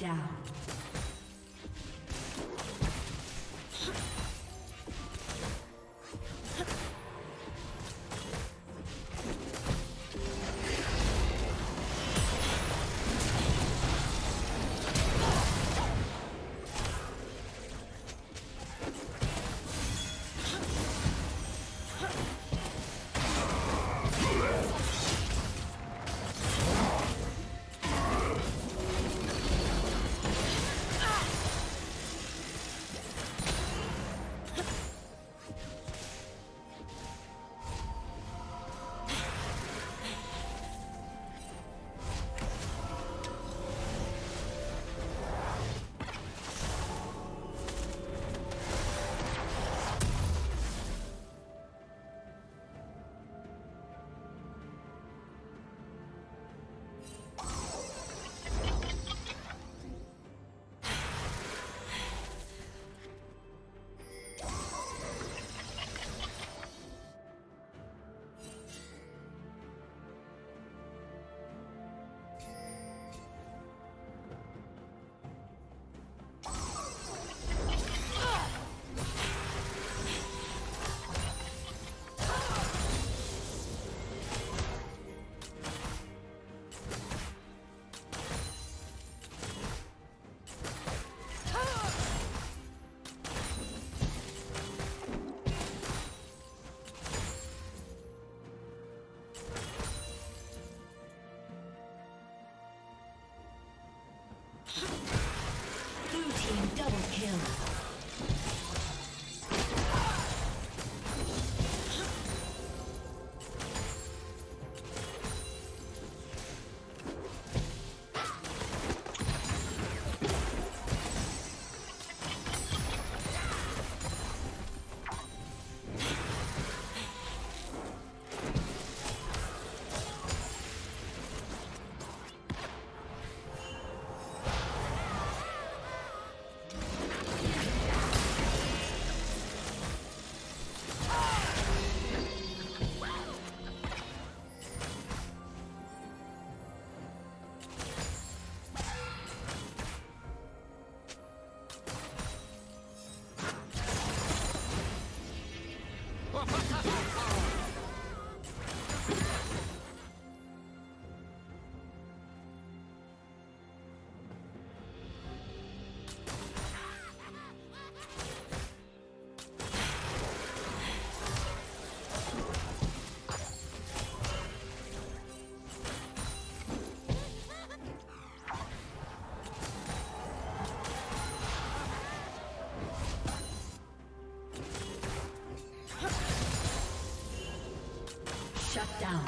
Down. Shut down.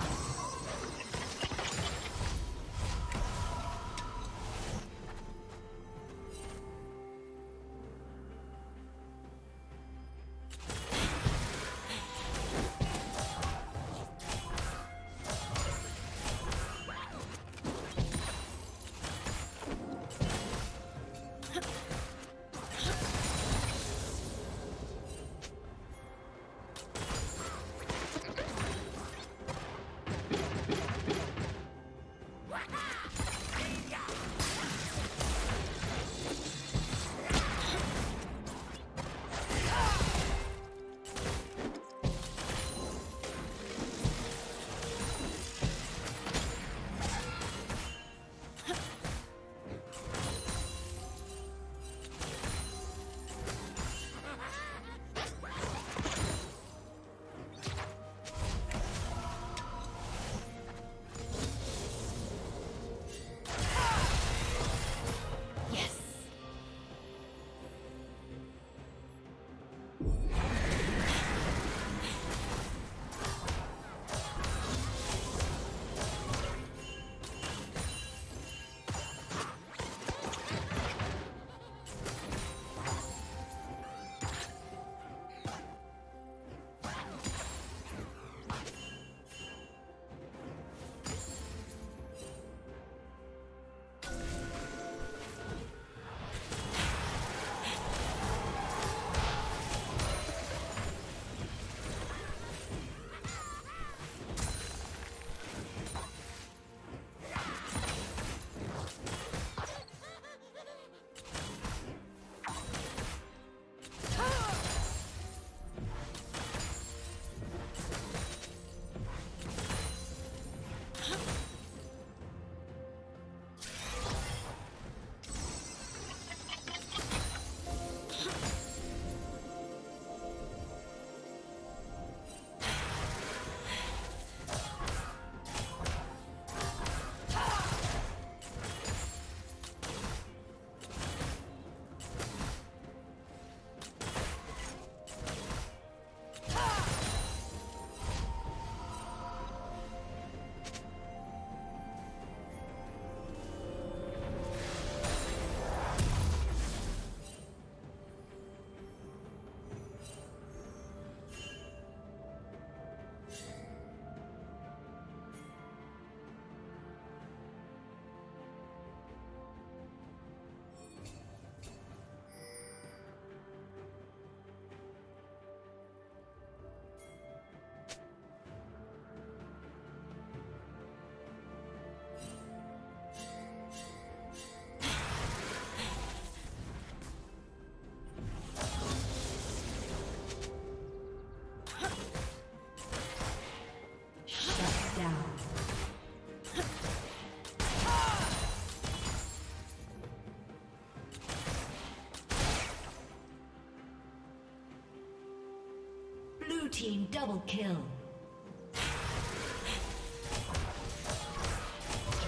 Team double kill.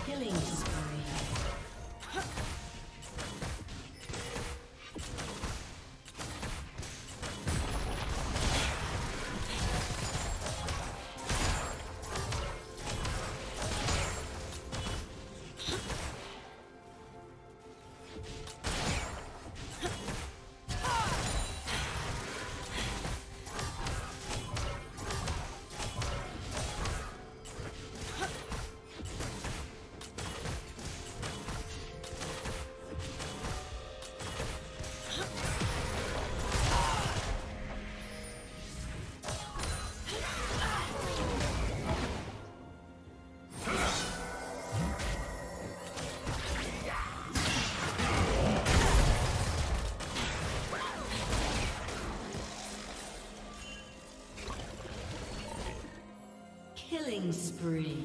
Killing spree. Killing spree.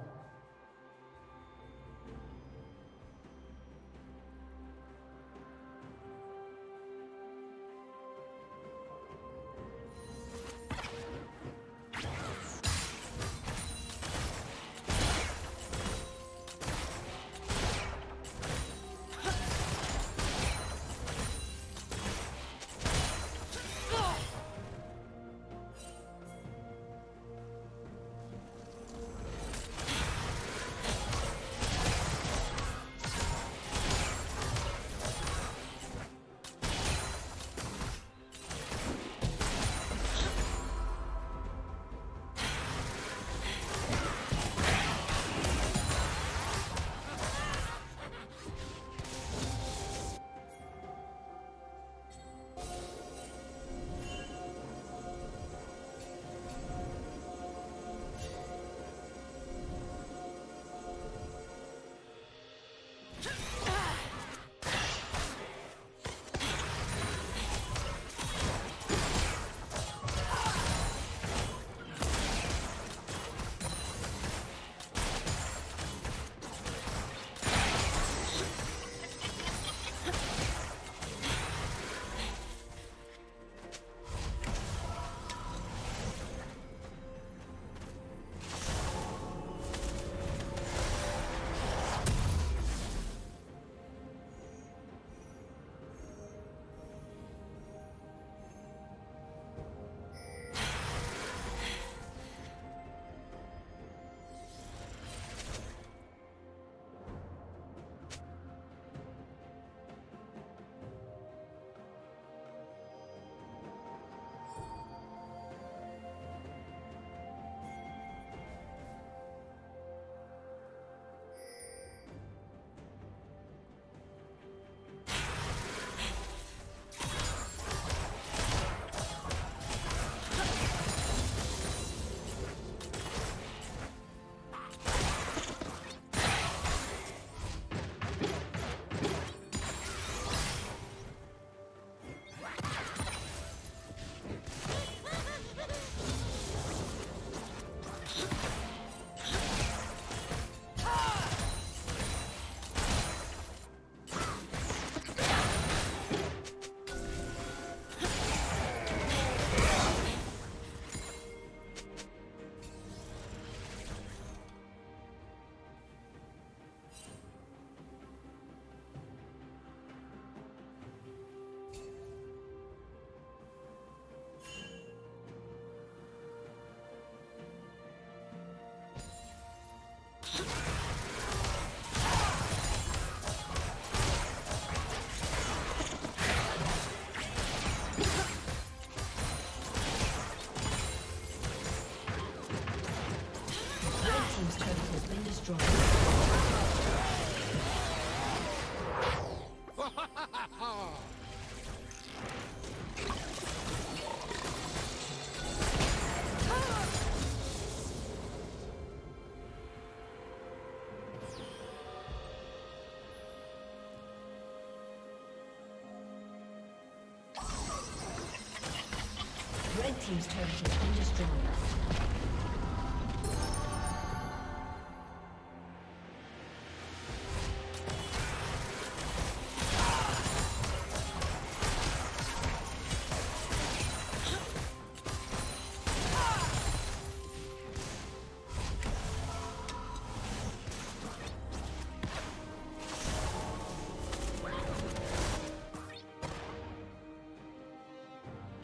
Red team's turret has been destroyed.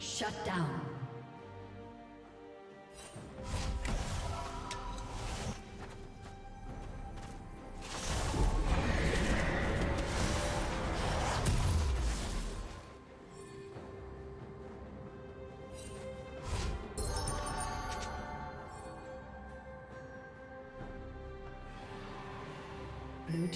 Shut down. Blue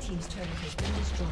Team's turret has been destroyed.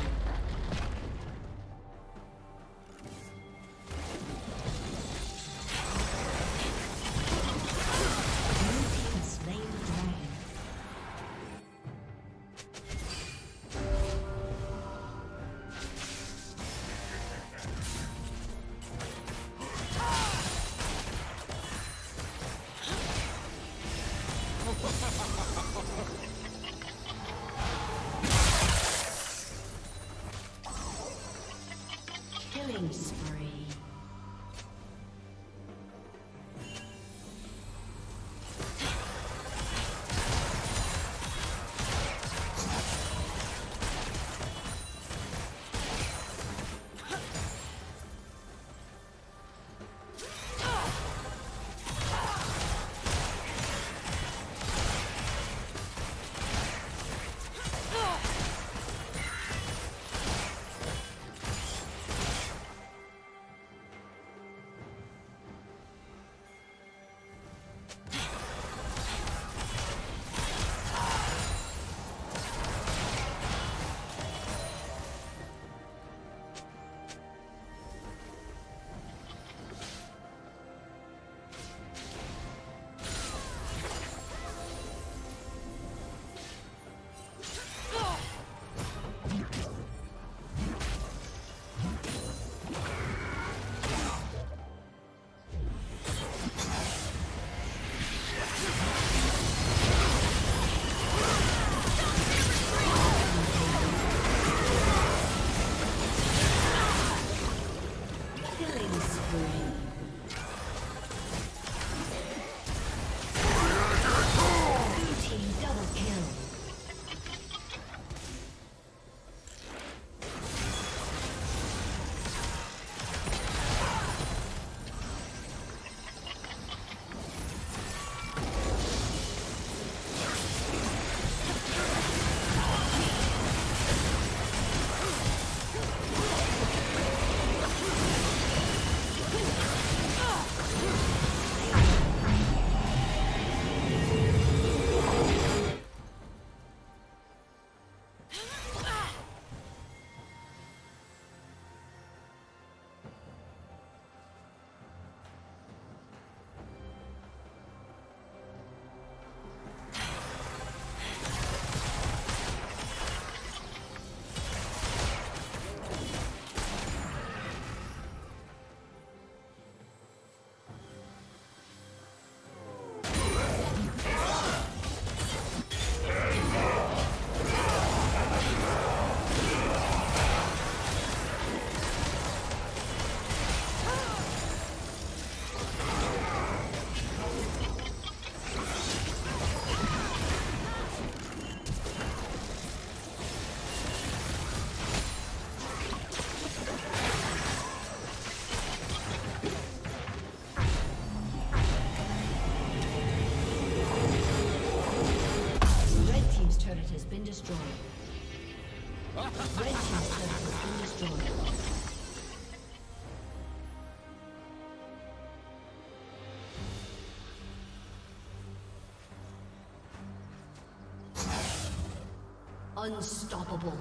Unstoppable.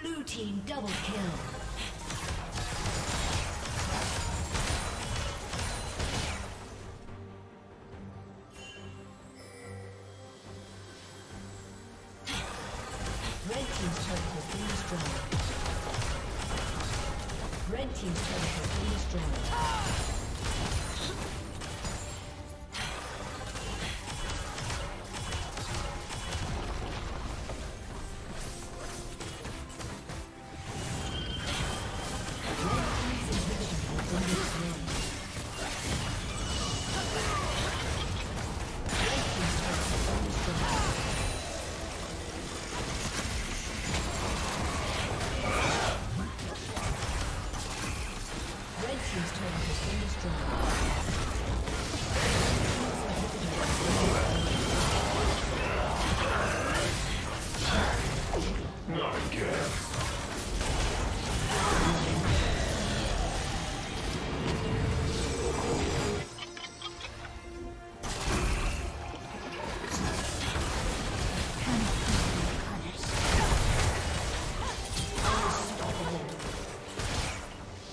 Blue team double kill. Red team's turret has been destroyed. Red team's turret has been destroyed.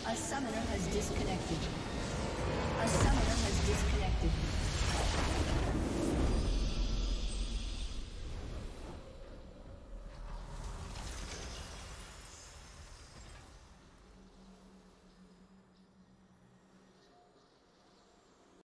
A summoner has disconnected.